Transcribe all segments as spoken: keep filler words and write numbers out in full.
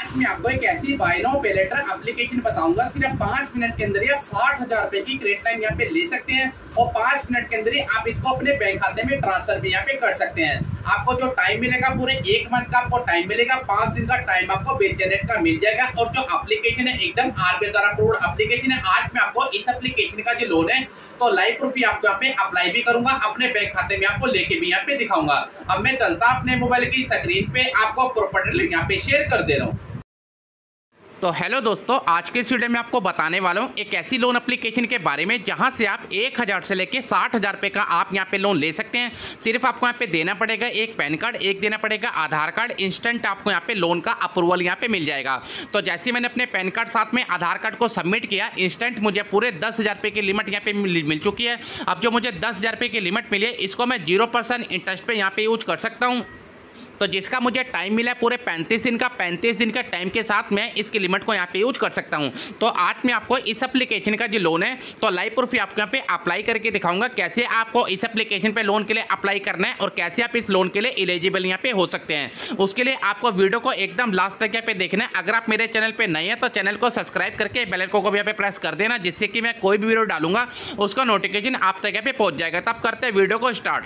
आज मैं आपको एक ऐसी buy now pay later application बताऊंगा, सिर्फ पाँच मिनट के अंदर ही आप साठ हजार रुपए की क्रेडिट लाइन यहाँ पे ले सकते हैं और पाँच मिनट के अंदर ही आप इसको अपने बैंक खाते में ट्रांसफर भी यहाँ पे कर सकते हैं। आपको जो टाइम मिलेगा पूरे एक मंथ का आपको टाइम मिलेगा, पाँच दिन का टाइम आपको बेचनेट का मिल जाएगा। और जो एप्लीकेशन है एकदम आरबीआई द्वारा अप्रूव्ड एप्लीकेशन है। आज मैं आपको इस एप्लीकेशन का जो लोन है तो लाइव प्रूफ ही आपको यहाँ पे अप्लाई भी करूंगा, अपने बैंक खाते में आपको लेके भी यहाँ पे दिखाऊंगा। अब मैं चलता अपने मोबाइल की स्क्रीन पे आपको प्रॉपर्टी लिंक यहाँ पे शेयर कर दे रहा हूँ। तो हेलो दोस्तों, आज के इस वीडियो में आपको बताने वाला हूँ एक ऐसी लोन एप्लीकेशन के बारे में जहाँ से आप एक हज़ार से लेके साठ हज़ार रुपये का आप यहाँ पे लोन ले सकते हैं। सिर्फ आपको यहाँ पे देना पड़ेगा एक पैन कार्ड, एक देना पड़ेगा आधार कार्ड, इंस्टेंट आपको यहाँ पे लोन का अप्रूवल यहाँ पे मिल जाएगा। तो जैसे मैंने अपने पैन कार्ड साथ में आधार कार्ड को सबमिट किया, इंस्टेंट मुझे पूरे दस हज़ार रुपये की लिमिट यहाँ पे मिल चुकी है। अब जो मुझे दस हज़ार रुपये की लिमिट मिली है इसको मैं जीरो परसेंट इंटरेस्ट पर यहाँ पे यूज कर सकता हूँ। तो जिसका मुझे टाइम मिला है पूरे पैंतीस दिन का, पैंतीस दिन का टाइम के साथ मैं इसकी लिमिट को यहाँ पे यूज कर सकता हूँ। तो आज मैं आपको इस एप्लीकेशन का जो लोन है तो लाइव प्रूफ ही आपको यहाँ पे अप्लाई करके दिखाऊंगा, कैसे आपको इस एप्लीकेशन पे लोन के लिए अप्लाई करना है और कैसे आप इस लोन के लिए एलिजिबल यहाँ पे हो सकते हैं। उसके लिए आपको वीडियो को एकदम लास्ट तक यहाँ पे देखना है। अगर आप मेरे चैनल पर नए हैं तो चैनल को सब्सक्राइब करके बेल आइकन को भी यहाँ पे प्रेस कर देना, जिससे कि मैं कोई भी वीडियो डालूंगा उसका नोटिफिकेशन आप तक यहाँ पे पहुँच जाएगा। तब करते हैं वीडियो को स्टार्ट।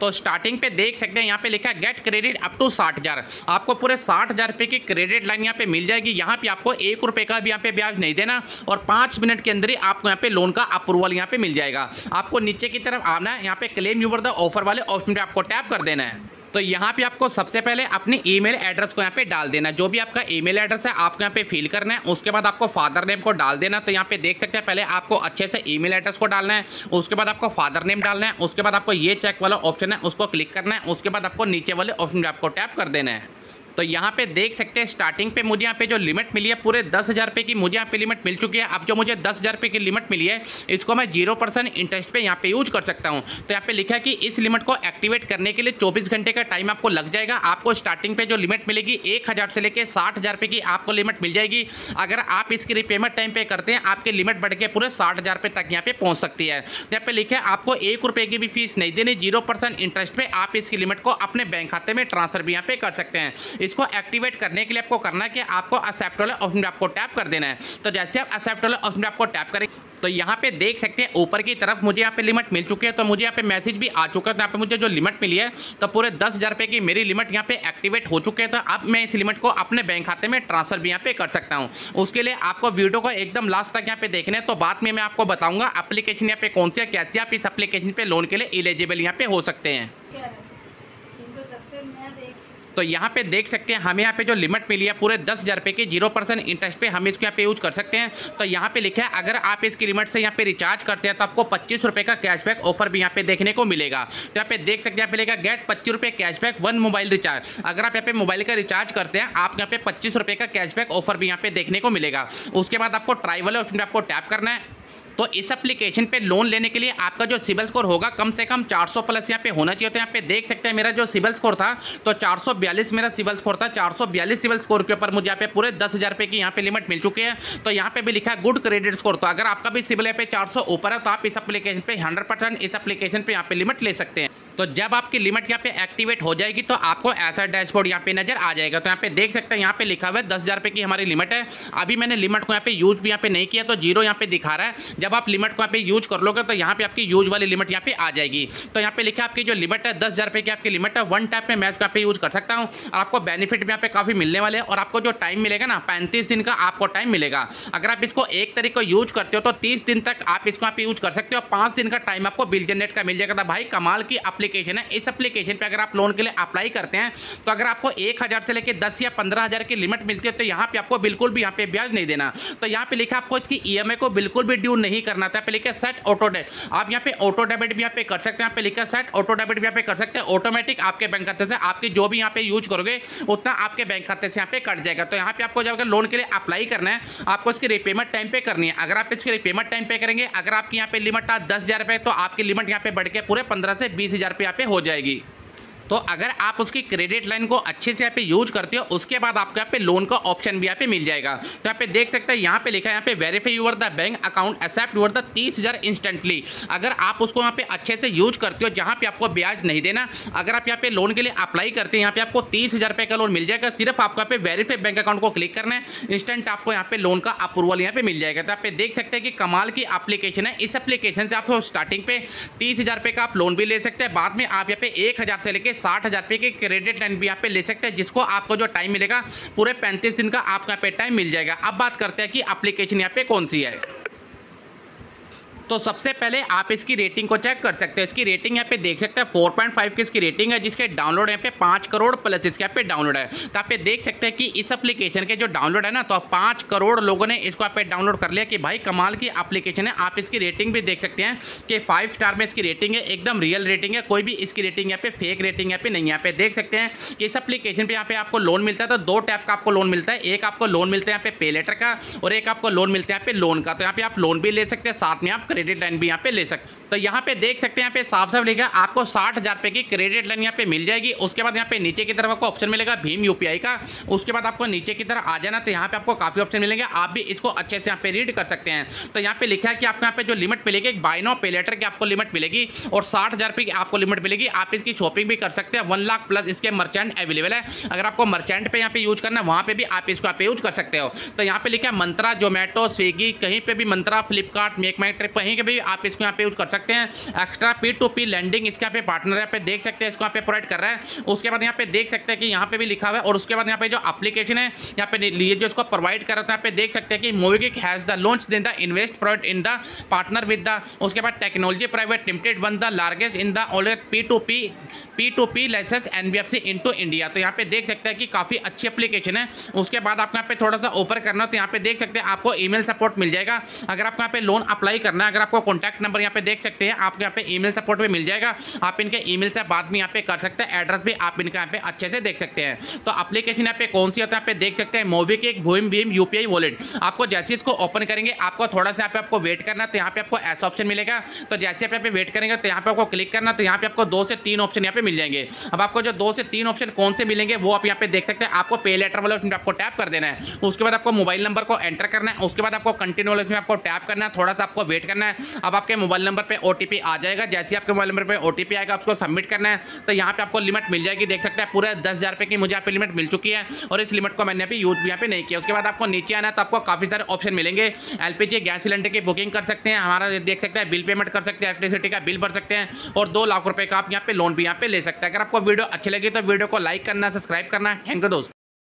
तो स्टार्टिंग पे देख सकते हैं यहाँ पे लिखा है गेट क्रेडिट अप टू साठ हज़ार, आपको पूरे साठ हज़ार रुपये की क्रेडिट लाइन यहाँ पे मिल जाएगी। यहाँ पे आपको एक रुपये का भी यहाँ पे ब्याज नहीं देना और पाँच मिनट के अंदर ही आपको यहाँ पे लोन का अप्रूवल यहाँ पे मिल जाएगा। आपको नीचे की तरफ आना है, यहाँ पे क्लेम यूवर द ऑफर वाले ऑप्शन पर आपको टैप कर देना है। तो यहाँ पे आपको सबसे पहले अपने ईमेल एड्रेस को यहाँ पे डाल देना, जो भी आपका ईमेल एड्रेस है आपको यहाँ पे फिल करना है। उसके बाद आपको फादर नेम को डाल देना। तो यहाँ पे देख सकते हैं पहले आपको अच्छे से ईमेल एड्रेस को डालना है, उसके बाद आपको फादर नेम डालना है, उसके बाद आपको ये चेक वाला ऑप्शन है उसको क्लिक करना है, उसके बाद आपको नीचे वाले ऑप्शन पर आपको टैप कर देना है। तो यहाँ पे देख सकते हैं स्टार्टिंग पे मुझे यहाँ पे जो लिमिट मिली है पूरे दस हज़ार रुपये की मुझे यहाँ पे लिमिट मिल चुकी है। अब जो मुझे दस हज़ार रुपये की लिमिट मिली है इसको मैं जीरो परसेंट इंटरेस्ट पे यहाँ पे यूज कर सकता हूँ। तो यहाँ पे लिखा है कि इस लिमिट को एक्टिवेट करने के लिए चौबीस घंटे का टाइम आपको लग जाएगा। आपको स्टार्टिंग पे जो लिमिट मिलेगी एक हज़ार से लेकर साठ हज़ार रुपये की आपको लिमिट मिल जाएगी। अगर आप इसकी रिपेमेंट टाइम पे करते हैं आपकी लिमिट बढ़ के पूरे साठ हज़ार रुपये तक यहाँ पे पहुँच सकती है। यहाँ पे लिखा है आपको एक रुपये की भी फीस नहीं देनी, जीरो परसेंट इंटरेस्ट पे आप इसकी लिमिट को अपने बैंक खाते में ट्रांसफर भी यहाँ पे कर सकते हैं। इसको एक्टिवेट करने के लिए आपको करना है कि आपको एक्सेप्ट वाले ऑप्शन पे आपको टैप कर देना है। तो जैसे आप एक्सेप्ट वाले ऑप्शन पे आपको टैप करें तो यहाँ पे देख सकते हैं ऊपर की तरफ मुझे यहाँ पे लिमिट मिल चुकी है। तो मुझे यहाँ पे मैसेज भी आ चुका है। तो यहाँ पे मुझे जो लिमिट मिली है तो पूरे दस हज़ार रुपये की मेरी लिमिट यहाँ पे एक्टिवेट हो चुकी है। तो अब मैं इस लिमिट को अपने बैंक खाते में ट्रांसफर भी यहाँ पे कर सकता हूँ। उसके लिए आपको वीडियो को एकदम लास्ट तक यहाँ पे देखना है। तो बाद में मैं आपको बताऊँगा एप्लीकेशन यहाँ पे कौन सी है, कैसे आप इस एप्लीकेशन पर लोन के लिए एलिजिबल यहाँ पे हो सकते हैं। तो यहाँ पे देख सकते हैं हमें यहाँ पे जो लिमिट मिली है पूरे दस हज़ार रुपये की जीरो परसेंट इंटरेस्ट पे हम इसको यहाँ पे यूज कर सकते हैं। तो यहाँ पे लिखा है अगर आप इसकी लिमिट से यहाँ पे रिचार्ज करते हैं तो आपको पच्चीस रुपये का कैशबैक ऑफर भी यहाँ पे देखने को मिलेगा। तो यहाँ पे देख सकते हैं यहाँ पे लिखा गेट पच्चीस रुपये कैशबैक वन मोबाइल रिचार्ज। अगर आप यहाँ पे मोबाइल का रिचार्ज करते हैं आप यहाँ पे पच्चीस रुपये का कैशबैक ऑफर भी यहाँ पे देखने को मिलेगा। उसके बाद आपको ट्राई वाले ऑप्शन पर आपको टैप करना है। तो इस एप्लीकेशन पे लोन लेने के लिए आपका जो सिबिल स्कोर होगा कम से कम चार सौ प्लस यहाँ पे होना चाहिए। तो यहाँ पे देख सकते हैं मेरा जो सिबिल स्कोर था तो चार सौ बयालीस मेरा सिबिल स्कोर था। चार सौ बयालीस सिबिल स्कोर के ऊपर मुझे यहाँ पे पूरे दस हज़ार रुपये की यहाँ पे लिमिट मिल चुकी है। तो यहाँ पे भी लिखा है गुड क्रेडिट स्कोर। तो अगर आपका भी सिबिल यहाँ पे चार सौ ऊपर है तो आप इस एप्लीकेशन पे हंड्रेड परसेंट इस एप्लीकेशन पे यहाँ पे लिमिट ले सकते हैं। तो जब आपकी लिमिट यहाँ पे एक्टिवेट हो जाएगी तो आपको ऐसा डैशबोर्ड यहाँ पे नजर आ जाएगा। तो यहाँ पे देख सकते हैं यहाँ पे लिखा हुआ है दस हज़ार रुपये की हमारी लिमिट है। अभी मैंने लिमिट को यहाँ पे यूज भी यहाँ पे नहीं किया तो जीरो यहाँ पे दिखा रहा है। जब आप लिमिट को यहाँ पे यूज कर लोगे तो यहाँ पे आपकी यूज वाली लिमिट यहाँ पे आ जाएगी। तो यहाँ पे लिखा आपकी जो लिमिट है दस हज़ार रुपये की आपकी लिमिट है। वन टाइप में मैं इसको यहाँ पे यूज कर सकता हूँ। आपको बेनिफिट भी यहाँ पे काफ़ी मिलने वाले हैं और आपको जो टाइम मिलेगा ना पैंतीस दिन का आपको टाइम मिलेगा। अगर आप इसको एक तारीख को यूज करते हो तो तीस दिन तक आप इसको यहाँ पे यूज कर सकते हो। पाँच दिन का टाइम आपको बिल जनरेट का मिल जाएगा। भाई कमाल की एप्लीकेशन है। इस एप्लीकेशन पे अगर आप लोन के लिए अप्लाई करते हैं तो अगर आपको एक हज़ार से लेकर दस या पंद्रह हज़ार की लिमिट मिलती है तो यहाँ पे आपको बिल्कुल भी यहाँ पे ब्याज नहीं देना। तो यहाँ पे लिखा आपको इसकी ईएमआई को बिल्कुल भी ड्यू नहीं करना था। लिखा सेट ऑटो डेबिट, आप यहाँ पे ऑटो डेबिट भी यहाँ पे कर सकते हैं। यहाँ पे लिखा सेट ऑटो डेबिट भी यहाँ पे कर सकते हैं। ऑटोमेटिक आपके बैंक खाते से आपकी जो भी यहाँ पे यूज करोगे उतना आपके बैंक खाते से यहाँ पे कट जाएगा। तो यहाँ पे आपको जब लोन के लिए अप्लाई करना है आपको इसकी रिपेमेंट टाइम पे करनी है। अगर आप इसकी रिपेमेंट टाइम पे करेंगे अगर आपकी यहाँ पे लिमिट दस हज़ार रुपये तो आपकी लिमिट यहाँ पे बढ़ के पूरे पंद्रह से बीस हज़ार रुपये यहाँ पे हो जाएगी। तो अगर आप उसकी क्रेडिट लाइन को अच्छे से यहाँ पे यूज करते हो, उसके बाद आपको यहाँ पे लोन का ऑप्शन भी यहाँ पे मिल जाएगा। तो यहाँ पे देख सकते हैं, यहाँ पे लिखा है यहाँ पे verify your the bank account accept your the तीस हज़ार इंस्टेंटली। अगर आप उसको यहाँ पे अच्छे से यूज करते हो, जहाँ पे आपको ब्याज नहीं देना, अगर आप यहाँ पे लोन के लिए अप्लाई करते हैं, यहाँ पे आपको तीस हज़ार रुपये का लोन मिल जाएगा। सिर्फ आपको यहाँ पे वेरीफाई बैंक अकाउंट को क्लिक करना है, इंस्टेंट आपको यहाँ पे लोन का अप्रूवल यहाँ पे मिल जाएगा। तो यहाँ पे देख सकते हैं कि कमाल की एप्लीकेशन है। इस एप्लीकेशन से आप स्टार्टिंग पे तीस हज़ार रुपये का आप लोन भी ले सकते हैं, बाद में आप यहाँ पे एक हज़ार से लेकर साठ हज़ार रुपये की क्रेडिट लाइन भी यहाँ पे ले सकते हैं, जिसको आपको जो टाइम मिलेगा पूरे पैंतीस दिन का आपको यहाँ पे टाइम मिल जाएगा। अब बात करते हैं कि एप्लीकेशन यहाँ पे कौन सी है। तो सबसे पहले आप इसकी रेटिंग को चेक कर सकते हैं। इसकी रेटिंग यहाँ पे देख सकते हैं चार पॉइंट पाँच की इसकी रेटिंग है, जिसके डाउनलोड यहाँ पे पाँच करोड़ प्लस इसके यहाँ पे डाउनलोड है। तो आप पे देख सकते हैं कि इस एप्लीकेशन के जो डाउनलोड है ना, तो पाँच करोड़ लोगों ने इसको आप पे डाउनलोड कर लिया कि भाई कमाल की एप्लीकेशन है। आप इसकी रेटिंग भी देख सकते हैं कि फाइव स्टार में इसकी रेटिंग है, एकदम रियल रेटिंग है, कोई भी इसकी रेटिंग यहाँ पे फेक रेटिंग यहाँ पे नहीं है। यहाँ पे देख सकते हैं कि इस एप्लीकेशन पर यहाँ पे आपको लोन मिलता है, तो दो टाइप का आपको लोन मिलता है। एक आपको लोन मिलता है यहाँ पे पे लेटर का, और एक आपको लोन मिलता है यहाँ पे लोन का। तो यहाँ पे आप लोन भी ले सकते हैं, साथ में आप क्रेडिट लाइन भी यहाँ पे ले सकते। तो यहाँ पे देख सकते हैं यहाँ पे साफ साफ लिखा आपको साठ हज़ार रुपये की क्रेडिट लाइन यहाँ पे मिल जाएगी। उसके बाद यहाँ पे नीचे की तरफ आपको ऑप्शन मिलेगा भीम यूपीआई का। उसके बाद आपको नीचे की तरफ आ जाना, तो यहाँ पे आपको काफ़ी ऑप्शन मिलेंगे, आप भी इसको अच्छे से यहाँ पे रीड कर सकते हैं। तो यहाँ पे लिखा है कि आपको यहाँ पे जो लिमिट मिलेगी, एक बाय नाउ पे लेटर की आपको लिमिट मिलेगी, और साठ हज़ार रुपये की आपको लिमिट मिलेगी। आप इसकी शॉपिंग भी कर सकते हैं, वन लाख प्लस इसके मर्चेंट अवेलेबल है। अगर आपको मर्चेंट पर यहाँ पे यूज करना है, वहाँ पर भी आप इसको यहाँ पे यूज कर सकते हो। तो यहाँ पे लिखा है मंत्रा, जोमेटो, स्विगी, कहीं पर भी मंत्रा, फ्लिपकार्ट, मेक माई ट्रिप, कहीं पर भी आप इसको यहाँ पे यूज कर सकते हैं। Extra P to P lending इसके यहाँ पे पार्टनर यहाँ पे देख सकते हैं, इसको यहाँ पे प्रोवाइड कर रहा है। उसके बाद यहाँ पे देख सकते हैं कि यहाँ पे भी लिखा हुआ है, और उसके बाद यहाँ पे जो एप्लीकेशन है यहाँ पे लिए जो इसको प्रोवाइड कर रहा था, यहाँ पे देख सकते हैं कि मोविक हैज द लॉन्च दिन the invest provide in the partner with the, उसके बाद technology private limited one the largest in the all P to P P to P license N B F C in to India. तो यहाँ पे देख सकते हैं कि काफ़ी अच्छी एप्लीकेशन है। उसके बाद आपको यहाँ पे थोड़ा सा ऊपर करना, तो यहाँ पे देख सकते हैं आपको ई मेल सपोर्ट मिल जाएगा। अगर आपको यहाँ पे लोन अप्लाई करना है, अगर आपको कॉन्टैक्ट नंबर यहाँ पे देख सकते हैं, आपके यहाँ पे ईमेल सपोर्ट भी मिल जाएगा, आप इनके ईमेल से बाद में यहाँ पे कर सकते हैं। एड्रेस भी आप इनके यहाँ पे अच्छे से देख सकते हैं। तो एप्लीकेशन यहाँ पे कौन सी होता है, यहाँ पे देख सकते हैं मोबी के एक भीम भीम यूपीआई वॉलेट। आपको जैसे इसको ओपन करेंगे, आपको थोड़ा सा यहाँ पे आपको वेट करना, तो यहाँ पे आपको ऐसा ऑप्शन मिलेगा। तो जैसे आप यहाँ पे वेट करेंगे, तो यहाँ पे आपको क्लिक करना, तो यहाँ पे आपको दो से तीन ऑप्शन यहाँ पे मिल जाएंगे। अब आपको जो दो से तीन ऑप्शन कौन से मिलेंगे, वो आप यहाँ पे देख सकते हैं। आपको पे लेटर वाले ऑप्शन पे आपको टैप कर देना है, उसके बाद आपको मोबाइल नंबर को एंटर करना है, उसके बाद आपको कंटिन्यू वाले ऑप्शन पे आपको टैप करना है, थोड़ा सा आपको वेट करना है। अब आपके मोबाइल नंबर पर ओटीपी आ जाएगा, जैसे आपके मोबाइल नंबर पे ओटीपी आएगा, आपको सबमिट करना है। तो यहाँ पे आपको लिमिट मिल जाएगी, देख सकते हैं पूरे दस हज़ार रुपये की मुझे यहाँ पे लिमिट मिल चुकी है, और इस लिमिट को मैंने यहाँ पे यूज भी यहाँ पे नहीं किया। उसके बाद आपको नीचे आना, तो आपको काफ़ी सारे ऑप्शन मिलेंगे। एलपीजी गैस सिलेंडर की बुकिंग कर सकते हैं, हमारा देख सकते हैं बिल पेमेंट कर सकते हैं, इलेक्ट्रिसिटी का बिल भर सकते हैं, और दो लाख रुपये का आप यहाँ पे लोन भी यहाँ पे ले सकते हैं। अगर आपको वीडियो अच्छी लगी तो वीडियो को लाइक करना, सब्सक्राइब करना। थैंक यू दोस्त।